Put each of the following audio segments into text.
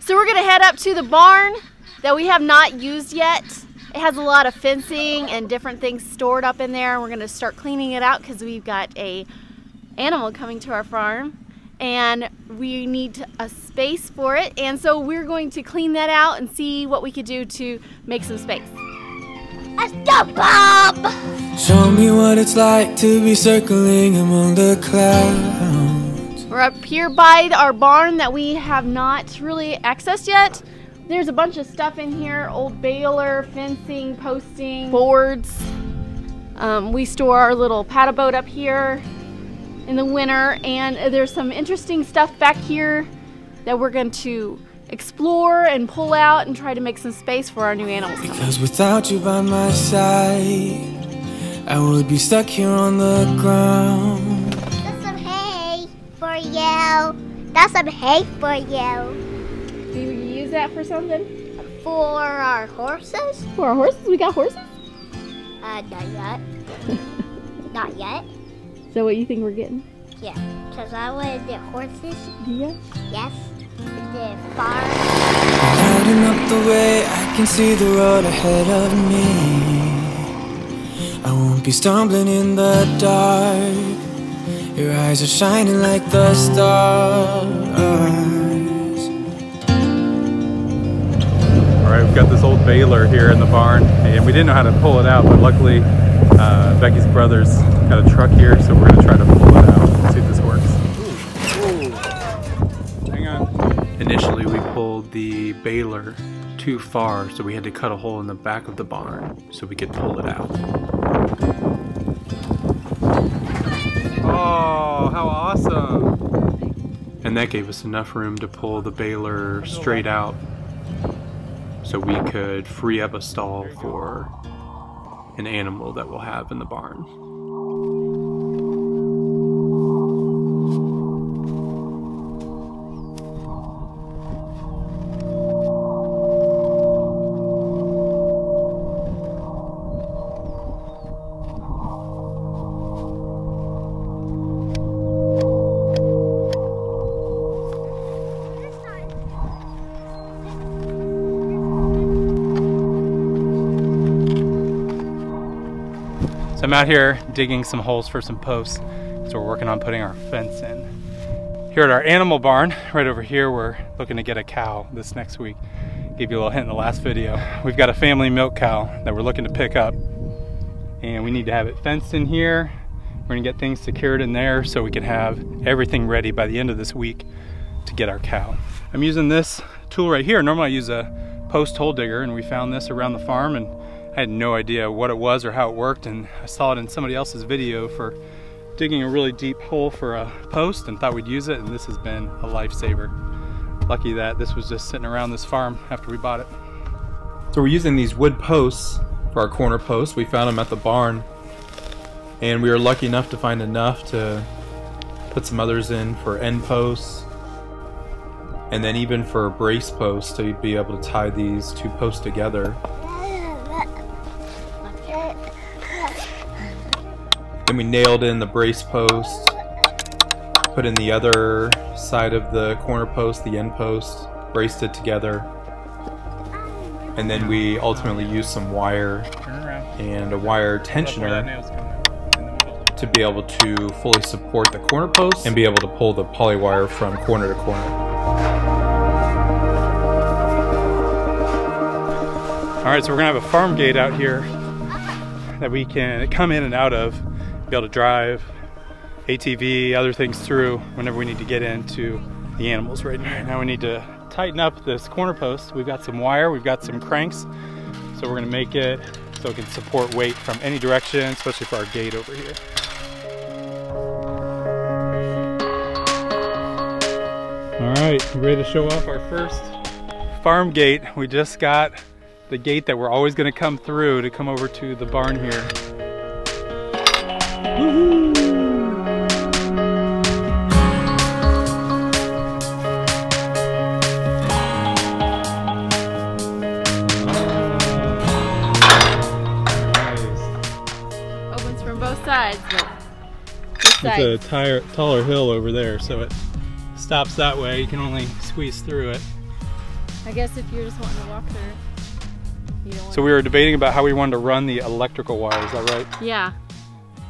So we're gonna head up to the barn that we have not used yet. It has a lot of fencing and different things stored up in there. We're gonna start cleaning it out because we've got an animal coming to our farm and we need a space for it. And so we're going to clean that out and see what we could do to make some space. Let's go, Bob! Show me what it's like to be circling among the clouds. We're up here by our barn that we have not really accessed yet. There's a bunch of stuff in here, old baler, fencing, posting, boards. We store our little paddle boat up here in the winter, and there's some interesting stuff back here that we're going to explore and pull out and try to make some space for our new animals. Because without you by my side, I would be stuck here on the ground. That's some hay for you. That's some hay for you. Do you use that for something? For our horses? For our horses? We got horses? Not yet. Not yet. So what you think we're getting? Yeah, because I want to get horses. Yeah? Yes. Riding up the way, I can see the road ahead of me. I won't be stumbling in the dark. Your eyes are shining like the stars. Alright, we've got this old baler here in the barn, and we didn't know how to pull it out, but luckily Becky's brother's got a truck here, so we're going to try to pull it out and see if this works. Initially, we pulled the baler too far, so we had to cut a hole in the back of the barn so we could pull it out. Oh, how awesome! And that gave us enough room to pull the baler straight out so we could free up a stall for an animal that we'll have in the barn. So I'm out here digging some holes for some posts, so we're working on putting our fence in. Here at our animal barn, right over here, we're looking to get a cow this next week. Gave you a little hint in the last video. We've got a family milk cow that we're looking to pick up, and we need to have it fenced in here. We're gonna get things secured in there so we can have everything ready by the end of this week to get our cow. I'm using this tool right here. Normally I use a post hole digger, and we found this around the farm, and I had no idea what it was or how it worked, and I saw it in somebody else's video for digging a really deep hole for a post and thought we'd use it, and this has been a lifesaver. Lucky that this was just sitting around this farm after we bought it. So we're using these wood posts for our corner posts. We found them at the barn, and we were lucky enough to find enough to put some others in for end posts, and then even for brace posts to be able to tie these two posts together. Then we nailed in the brace post, put in the other side of the corner post, the end post, braced it together, and then we ultimately used some wire and a wire tensioner to be able to fully support the corner post and be able to pull the poly wire from corner to corner. Alright, so we're going to have a farm gate out here that we can come in and out of, be able to drive ATV, other things through whenever we need to get into the animals. Right now we need to tighten up this corner post. We've got some wire, we've got some cranks, so we're going to make it so it can support weight from any direction, especially for our gate over here. All right, you ready to show off our first farm gate? We just got the gate that we're always going to come through to come over to the barn here. Woohoo! Nice. Opens from both sides, but this side. It's a taller hill over there, so it stops that way. You can only squeeze through it. I guess if you're just wanting to walk through, you don't want to. We were debating about how we wanted to run the electrical wire, is that right? Yeah.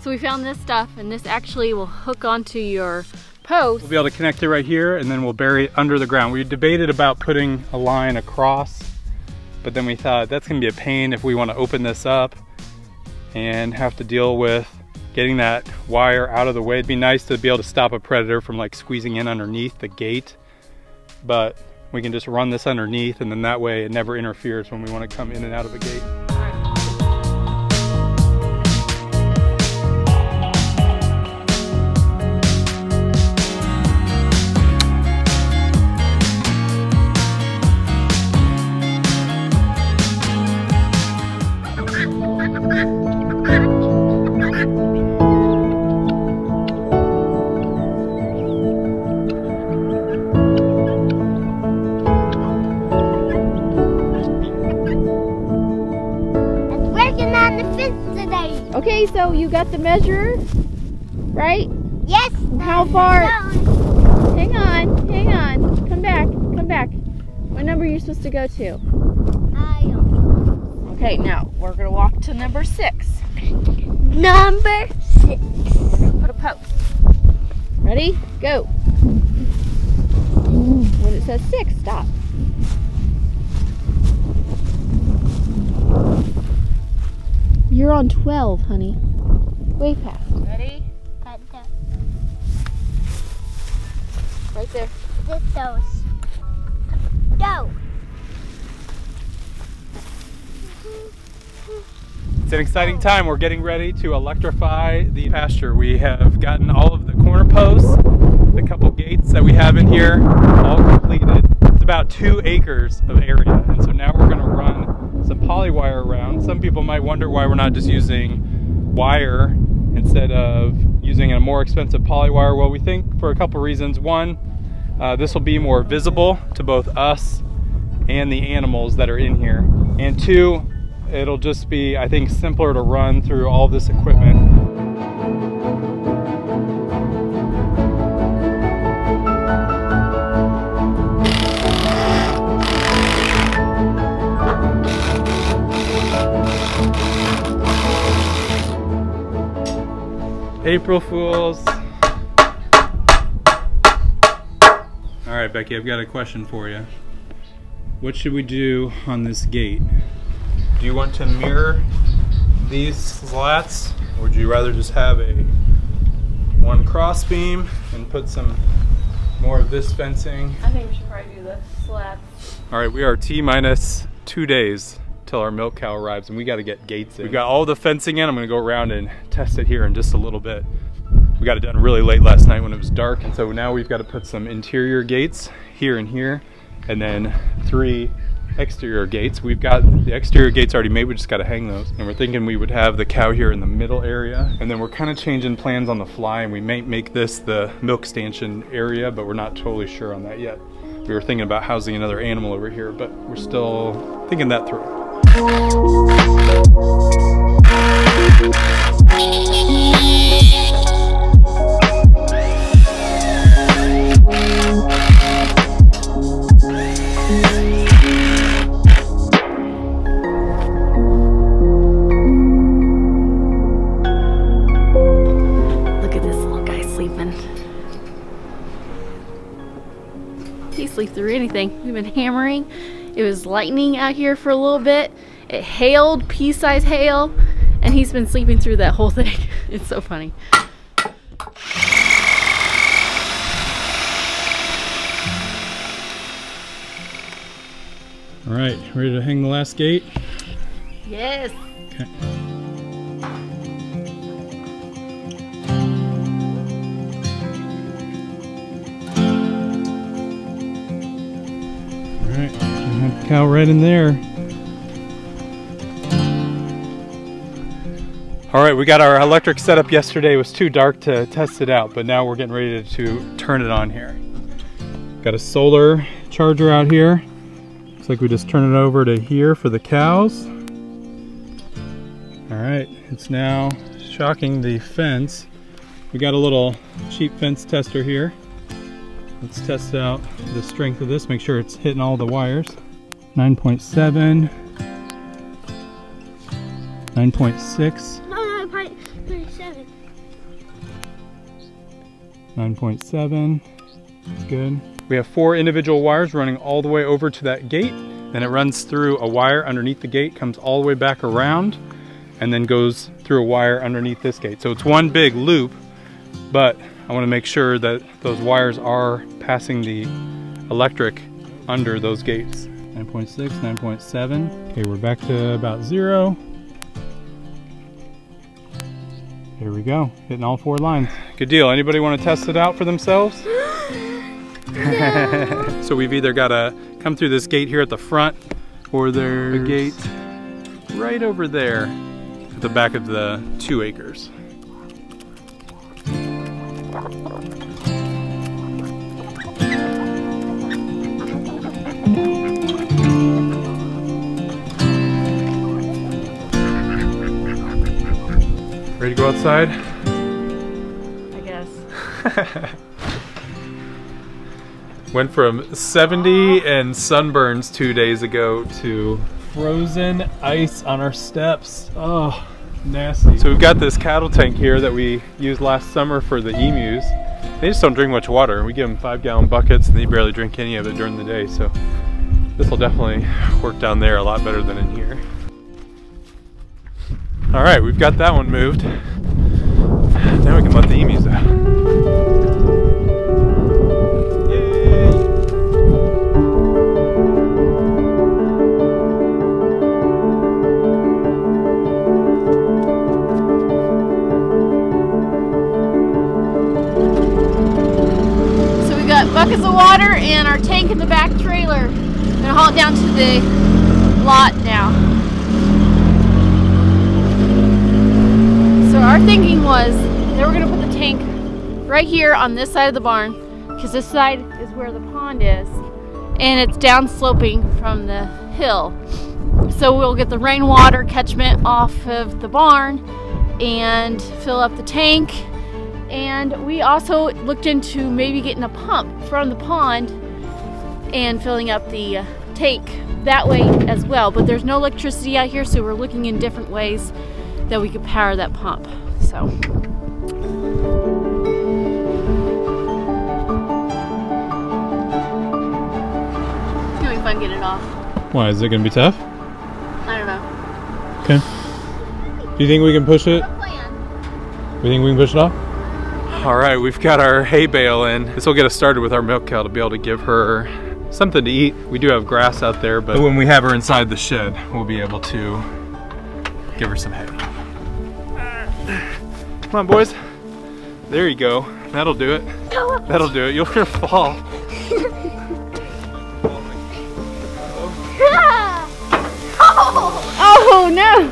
So we found this stuff, and this actually will hook onto your post. We'll be able to connect it right here, and then we'll bury it under the ground. We debated about putting a line across, but then we thought that's gonna be a pain if we wanna open this up and have to deal with getting that wire out of the way. It'd be nice to be able to stop a predator from like squeezing in underneath the gate, but we can just run this underneath, and then that way it never interferes when we want to come in and out of the gate. Okay, so you got the measure, right? Yes. How far? Hang on, hang on. Come back, come back. What number are you supposed to go to? I don't know. Okay, now we're gonna walk to number 6. Number 6. We're gonna put a post. Ready? Go. When it says 6, stop. You're on 12, honey. Way past. Ready? Right there. Get those. Go! It's an exciting time. We're getting ready to electrify the pasture. We have gotten all of the corner posts, the couple gates that we have in here, all completed. It's about 2 acres of area, and so now we're going to run some polywire around. Some people might wonder why we're not just using wire instead of using a more expensive polywire. Well, we think for a couple reasons. One, this will be more visible to both us and the animals that are in here. And two, it'll just be, I think, simpler to run through all this equipment. April Fools. All right, Becky, I've got a question for you. What should we do on this gate? Do you want to mirror these slats, or would you rather just have a one cross beam and put some more of this fencing? I think we should probably do the slats. All right, we are T-minus 2 days till our milk cow arrives, and we gotta get gates in. We've got all the fencing in. I'm gonna go around and test it here in just a little bit. We got it done really late last night when it was dark, and so now we've gotta put some interior gates here and here, and then 3 exterior gates. We've got the exterior gates already made, we just gotta hang those. And we're thinking we would have the cow here in the middle area, and then we're kinda changing plans on the fly, and we may make this the milk stanchion area, but we're not totally sure on that yet. We were thinking about housing another animal over here, but we're still thinking that through. Look at this little guy sleeping. He sleeps through anything. We've been hammering. It was lightning out here for a little bit. It hailed, pea-sized hail, and he's been sleeping through that whole thing. It's so funny. All right, ready to hang the last gate? Yes. Okay. Cow right in there. All right, we got our electric setup yesterday. It was too dark to test it out, but now we're getting ready to turn it on here. Got a solar charger out here. Looks like we just turn it over to here for the cows. All right, it's now shocking the fence. We got a little cheap fence tester here. Let's test out the strength of this, make sure it's hitting all the wires. 9.7, 9.6, 9.7, 9.7, that's good. We have four individual wires running all the way over to that gate, then it runs through a wire underneath the gate, comes all the way back around, and then goes through a wire underneath this gate. So it's one big loop, but I want to make sure that those wires are passing the electric under those gates. 9.6, 9.7. Okay, we're back to about zero. Here we go, hitting all four lines. Good deal. Anybody want to test it out for themselves? So we've either got to come through this gate here at the front, or there's a gate right over there at the back of the 2 acres. Ready to go outside? I guess. Went from 70 and sunburns 2 days ago to frozen ice on our steps. Oh, nasty. So we've got this cattle tank here that we used last summer for the emus. They just don't drink much water. We give them 5-gallon buckets and they barely drink any of it during the day. So this will definitely work down there a lot better than in here. All right, we've got that one moved. Now we can let the emus out. Buckets of water and our tank in the back trailer. I'm gonna haul it down to the lot now. So our thinking was that we're gonna put the tank right here on this side of the barn, because this side is where the pond is and it's down sloping from the hill. So we'll get the rainwater catchment off of the barn and fill up the tank. And we also looked into maybe getting a pump from the pond and filling up the tank that way as well. But there's no electricity out here, so we're looking in different ways that we could power that pump. So. It's gonna be fun getting it off. Why, is it gonna be tough? I don't know. Okay. Do you think we can push it? What's the plan? We think we can push it off? All right, we've got our hay bale in. This will get us started with our milk cow to be able to give her something to eat. We do have grass out there, but when we have her inside the shed, we'll be able to give her some hay. Come on, boys. There you go. That'll do it. That'll do it. You're gonna fall. Oh, no.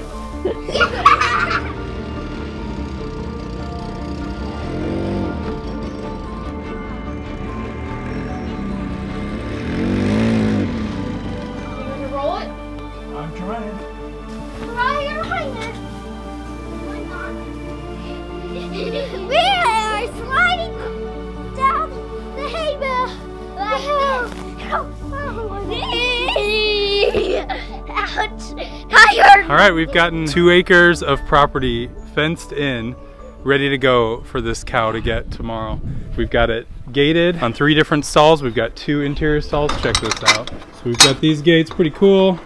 All right, we've gotten 2 acres of property fenced in, ready to go for this cow to get tomorrow. We've got it gated on 3 different stalls. We've got 2 interior stalls. Check this out. So we've got these gates, pretty cool.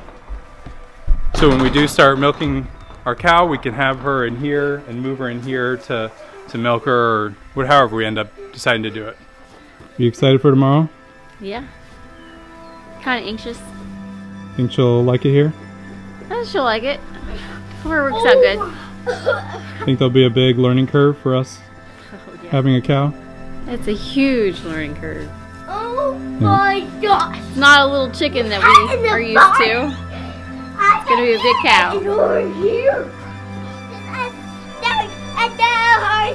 So when we do start milking our cow, we can have her in here and move her in here to milk her, or whatever, however we end up deciding to do it. Are you excited for tomorrow? Yeah, kind of anxious. Think she'll like it here? She'll like it. It works out good. Think there'll be a big learning curve for us having a cow? It's a huge learning curve. Oh my gosh! It's not a little chicken that we are used to. It's gonna be a big cow.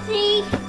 Over here.